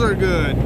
those are good.